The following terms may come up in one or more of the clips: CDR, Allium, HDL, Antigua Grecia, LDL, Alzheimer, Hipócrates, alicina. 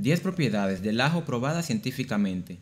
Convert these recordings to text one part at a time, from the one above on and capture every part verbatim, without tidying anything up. diez propiedades del ajo probadas científicamente.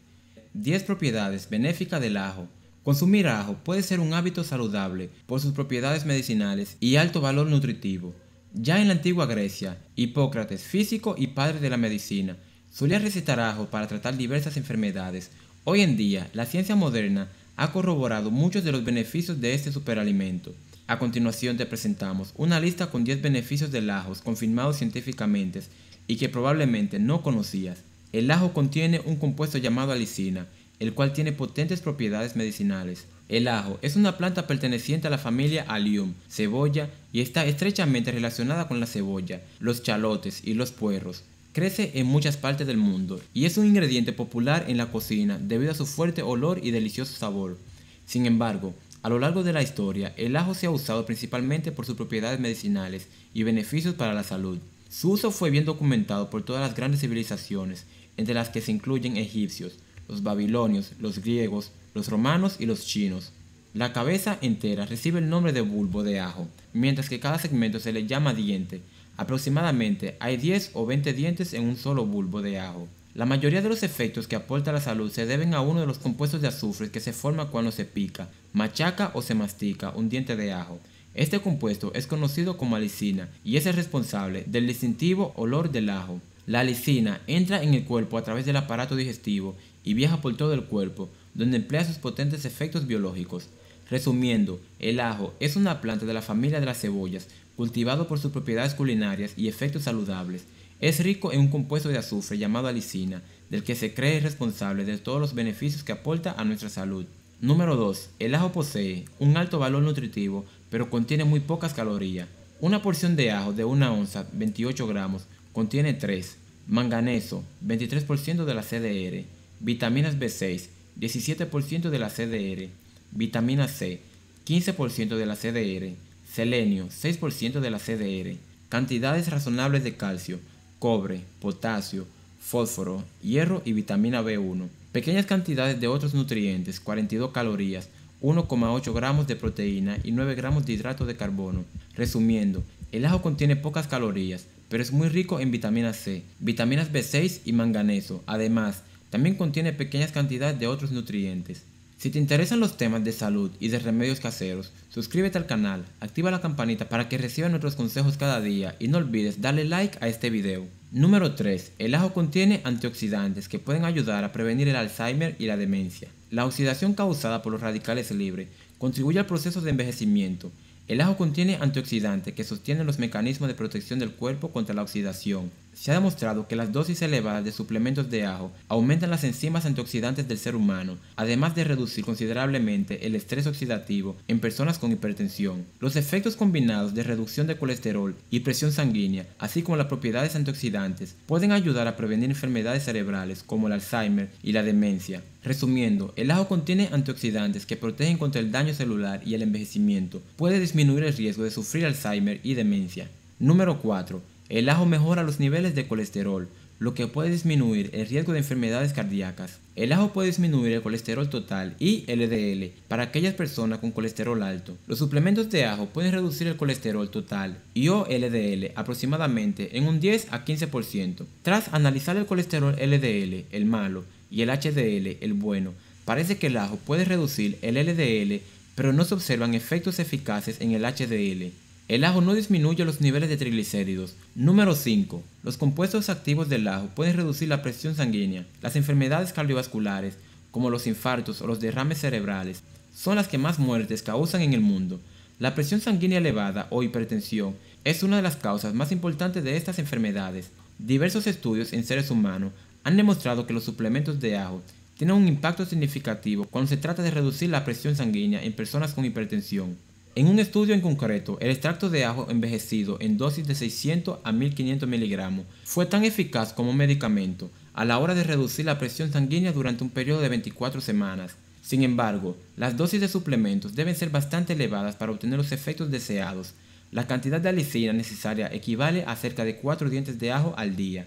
diez propiedades benéficas del ajo. Consumir ajo puede ser un hábito saludable por sus propiedades medicinales y alto valor nutritivo. Ya en la antigua Grecia, Hipócrates, físico y padre de la medicina, solía recetar ajo para tratar diversas enfermedades. Hoy en día, la ciencia moderna ha corroborado muchos de los beneficios de este superalimento. A continuación te presentamos una lista con diez beneficios del ajo confirmados científicamente y que probablemente no conocías. El ajo contiene un compuesto llamado alicina, el cual tiene potentes propiedades medicinales. El ajo es una planta perteneciente a la familia Allium, cebolla, y está estrechamente relacionada con la cebolla, los chalotes y los puerros. Crece en muchas partes del mundo y es un ingrediente popular en la cocina debido a su fuerte olor y delicioso sabor. Sin embargo, a lo largo de la historia, el ajo se ha usado principalmente por sus propiedades medicinales y beneficios para la salud. Su uso fue bien documentado por todas las grandes civilizaciones, entre las que se incluyen egipcios, los babilonios, los griegos, los romanos y los chinos. La cabeza entera recibe el nombre de bulbo de ajo, mientras que cada segmento se le llama diente. Aproximadamente hay diez o veinte dientes en un solo bulbo de ajo. La mayoría de los efectos que aporta la salud se deben a uno de los compuestos de azufre que se forma cuando se pica, machaca o se mastica un diente de ajo. Este compuesto es conocido como alicina y es el responsable del distintivo olor del ajo. La alicina entra en el cuerpo a través del aparato digestivo y viaja por todo el cuerpo, donde emplea sus potentes efectos biológicos. Resumiendo, el ajo es una planta de la familia de las cebollas, cultivado por sus propiedades culinarias y efectos saludables. Es rico en un compuesto de azufre llamado alicina, del que se cree responsable de todos los beneficios que aporta a nuestra salud. Número dos. El ajo posee un alto valor nutritivo, pero contiene muy pocas calorías. Una porción de ajo de una onza, veintiocho gramos, contiene tres. Manganeso, veintitrés por ciento de la C D R. Vitaminas B seis, diecisiete por ciento de la C D R. Vitamina C, quince por ciento de la C D R. Selenio, seis por ciento de la C D R. Cantidades razonables de calcio, cobre, potasio, fósforo, hierro y vitamina B uno. Pequeñas cantidades de otros nutrientes, cuarenta y dos calorías, uno coma ocho gramos de proteína y nueve gramos de hidrato de carbono. Resumiendo, el ajo contiene pocas calorías, pero es muy rico en vitamina C, vitaminas B seis y manganeso. Además, también contiene pequeñas cantidades de otros nutrientes. Si te interesan los temas de salud y de remedios caseros, suscríbete al canal, activa la campanita para que recibas nuestros consejos cada día y no olvides darle like a este video. Número tres. El ajo contiene antioxidantes que pueden ayudar a prevenir el Alzheimer y la demencia. La oxidación causada por los radicales libres contribuye al proceso de envejecimiento. El ajo contiene antioxidantes que sostienen los mecanismos de protección del cuerpo contra la oxidación. Se ha demostrado que las dosis elevadas de suplementos de ajo aumentan las enzimas antioxidantes del ser humano, además de reducir considerablemente el estrés oxidativo en personas con hipertensión. Los efectos combinados de reducción de colesterol y presión sanguínea, así como las propiedades antioxidantes, pueden ayudar a prevenir enfermedades cerebrales como el Alzheimer y la demencia. Resumiendo, el ajo contiene antioxidantes que protegen contra el daño celular y el envejecimiento. Puede disminuir el riesgo de sufrir Alzheimer y demencia. Número cuatro. El ajo mejora los niveles de colesterol, lo que puede disminuir el riesgo de enfermedades cardíacas. El ajo puede disminuir el colesterol total y L D L para aquellas personas con colesterol alto. Los suplementos de ajo pueden reducir el colesterol total y o L D L aproximadamente en un diez a quince por ciento. Tras analizar el colesterol L D L, el malo, y el H D L, el bueno, parece que el ajo puede reducir el L D L, pero no se observan efectos eficaces en el H D L. El ajo no disminuye los niveles de triglicéridos. Número cinco. Los compuestos activos del ajo pueden reducir la presión sanguínea. Las enfermedades cardiovasculares, como los infartos o los derrames cerebrales, son las que más muertes causan en el mundo. La presión sanguínea elevada o hipertensión es una de las causas más importantes de estas enfermedades. Diversos estudios en seres humanos han demostrado que los suplementos de ajo tienen un impacto significativo cuando se trata de reducir la presión sanguínea en personas con hipertensión. En un estudio en concreto, el extracto de ajo envejecido en dosis de seiscientos a mil quinientos miligramos fue tan eficaz como un medicamento a la hora de reducir la presión sanguínea durante un periodo de veinticuatro semanas. Sin embargo, las dosis de suplementos deben ser bastante elevadas para obtener los efectos deseados. La cantidad de alicina necesaria equivale a cerca de cuatro dientes de ajo al día.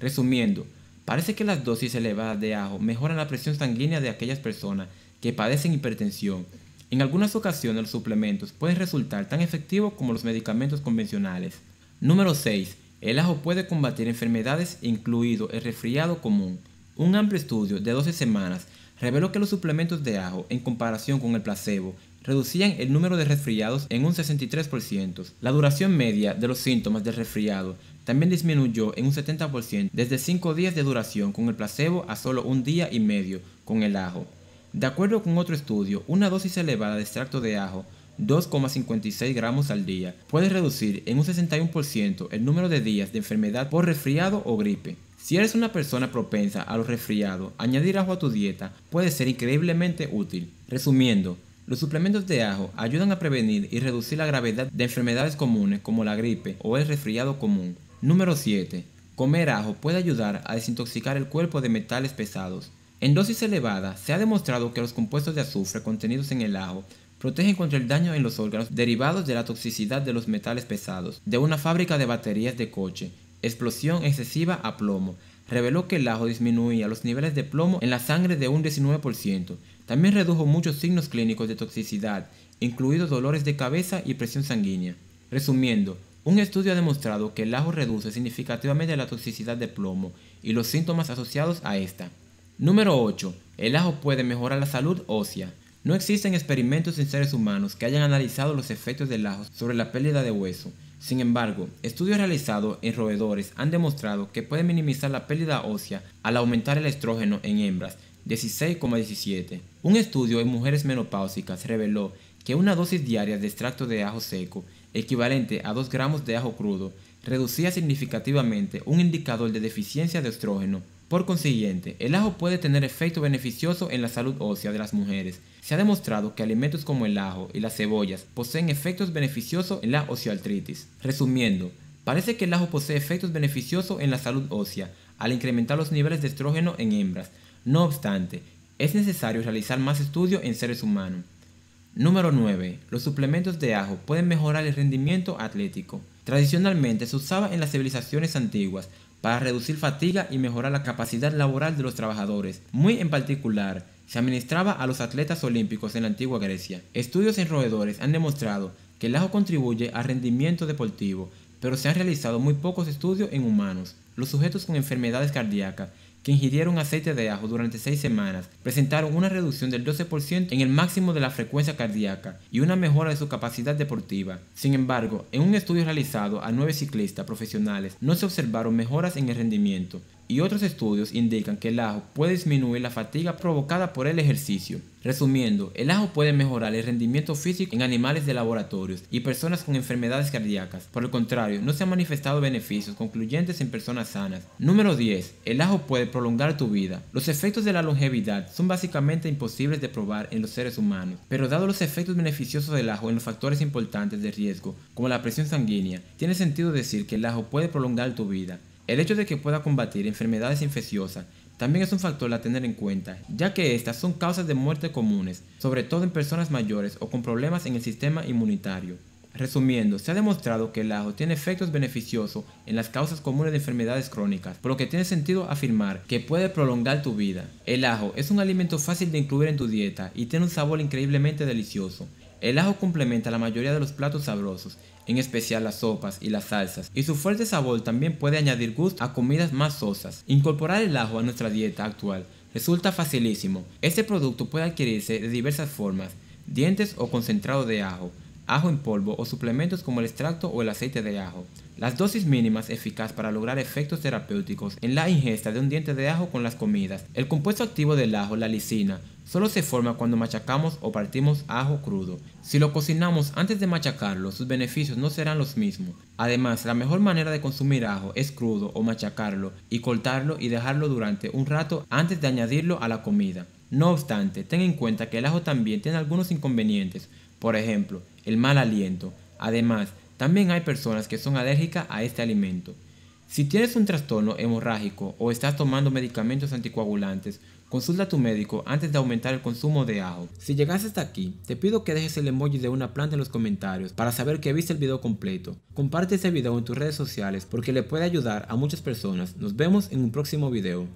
Resumiendo, parece que las dosis elevadas de ajo mejoran la presión sanguínea de aquellas personas que padecen hipertensión. En algunas ocasiones los suplementos pueden resultar tan efectivos como los medicamentos convencionales. Número seis. El ajo puede combatir enfermedades, incluido el resfriado común. Un amplio estudio de doce semanas reveló que los suplementos de ajo, en comparación con el placebo, reducían el número de resfriados en un sesenta y tres por ciento. La duración media de los síntomas del resfriado también disminuyó en un setenta por ciento, desde cinco días de duración con el placebo a solo un día y medio con el ajo. De acuerdo con otro estudio, una dosis elevada de extracto de ajo, dos coma cincuenta y seis gramos al día, puede reducir en un sesenta y uno por ciento el número de días de enfermedad por resfriado o gripe. Si eres una persona propensa a los resfriados, añadir ajo a tu dieta puede ser increíblemente útil. Resumiendo, los suplementos de ajo ayudan a prevenir y reducir la gravedad de enfermedades comunes como la gripe o el resfriado común. Número siete. Comer ajo puede ayudar a desintoxicar el cuerpo de metales pesados. En dosis elevada, se ha demostrado que los compuestos de azufre contenidos en el ajo protegen contra el daño en los órganos derivados de la toxicidad de los metales pesados. De una fábrica de baterías de coche, explosión excesiva a plomo, reveló que el ajo disminuía los niveles de plomo en la sangre de un diecinueve por ciento. También redujo muchos signos clínicos de toxicidad, incluidos dolores de cabeza y presión sanguínea. Resumiendo, un estudio ha demostrado que el ajo reduce significativamente la toxicidad de plomo y los síntomas asociados a esta. Número ocho. El ajo puede mejorar la salud ósea. No existen experimentos en seres humanos que hayan analizado los efectos del ajo sobre la pérdida de hueso. Sin embargo, estudios realizados en roedores han demostrado que puede minimizar la pérdida ósea al aumentar el estrógeno en hembras, dieciséis coma diecisiete. Un estudio en mujeres menopáusicas reveló que una dosis diaria de extracto de ajo seco, equivalente a dos gramos de ajo crudo, reducía significativamente un indicador de deficiencia de estrógeno. Por consiguiente, el ajo puede tener efecto beneficioso en la salud ósea de las mujeres. Se ha demostrado que alimentos como el ajo y las cebollas poseen efectos beneficiosos en la osteoartritis. Resumiendo, parece que el ajo posee efectos beneficiosos en la salud ósea al incrementar los niveles de estrógeno en hembras. No obstante, es necesario realizar más estudios en seres humanos. Número nueve. Los suplementos de ajo pueden mejorar el rendimiento atlético. Tradicionalmente se usaba en las civilizaciones antiguas para reducir fatiga y mejorar la capacidad laboral de los trabajadores. Muy en particular, se administraba a los atletas olímpicos en la antigua Grecia. Estudios en roedores han demostrado que el ajo contribuye al rendimiento deportivo, pero se han realizado muy pocos estudios en humanos. Los sujetos con enfermedades cardíacas que ingirieron aceite de ajo durante seis semanas presentaron una reducción del doce por ciento en el máximo de la frecuencia cardíaca y una mejora de su capacidad deportiva. Sin embargo, en un estudio realizado a nueve ciclistas profesionales no se observaron mejoras en el rendimiento, y otros estudios indican que el ajo puede disminuir la fatiga provocada por el ejercicio. Resumiendo, el ajo puede mejorar el rendimiento físico en animales de laboratorios y personas con enfermedades cardíacas. Por el contrario, no se han manifestado beneficios concluyentes en personas sanas. Número diez. El ajo puede prolongar tu vida. Los efectos de la longevidad son básicamente imposibles de probar en los seres humanos, pero dado los efectos beneficiosos del ajo en los factores importantes de riesgo, como la presión sanguínea, tiene sentido decir que el ajo puede prolongar tu vida. El hecho de que pueda combatir enfermedades infecciosas también es un factor a tener en cuenta, ya que estas son causas de muerte comunes, sobre todo en personas mayores o con problemas en el sistema inmunitario. Resumiendo, se ha demostrado que el ajo tiene efectos beneficiosos en las causas comunes de enfermedades crónicas, por lo que tiene sentido afirmar que puede prolongar tu vida. El ajo es un alimento fácil de incluir en tu dieta y tiene un sabor increíblemente delicioso. El ajo complementa la mayoría de los platos sabrosos, en especial las sopas y las salsas, y su fuerte sabor también puede añadir gusto a comidas más sosas. Incorporar el ajo a nuestra dieta actual resulta facilísimo. Este producto puede adquirirse de diversas formas: dientes o concentrado de ajo, ajo en polvo o suplementos como el extracto o el aceite de ajo. Las dosis mínimas eficaz para lograr efectos terapéuticos en la ingesta de un diente de ajo con las comidas. El compuesto activo del ajo, la alicina, solo se forma cuando machacamos o partimos ajo crudo. Si lo cocinamos antes de machacarlo, sus beneficios no serán los mismos. Además, la mejor manera de consumir ajo es crudo o machacarlo y cortarlo y dejarlo durante un rato antes de añadirlo a la comida. No obstante, ten en cuenta que el ajo también tiene algunos inconvenientes, por ejemplo, el mal aliento. Además, también hay personas que son alérgicas a este alimento. Si tienes un trastorno hemorrágico o estás tomando medicamentos anticoagulantes, consulta a tu médico antes de aumentar el consumo de ajo. Si llegaste hasta aquí, te pido que dejes el emoji de una planta en los comentarios para saber que viste el video completo. Comparte este video en tus redes sociales porque le puede ayudar a muchas personas. Nos vemos en un próximo video.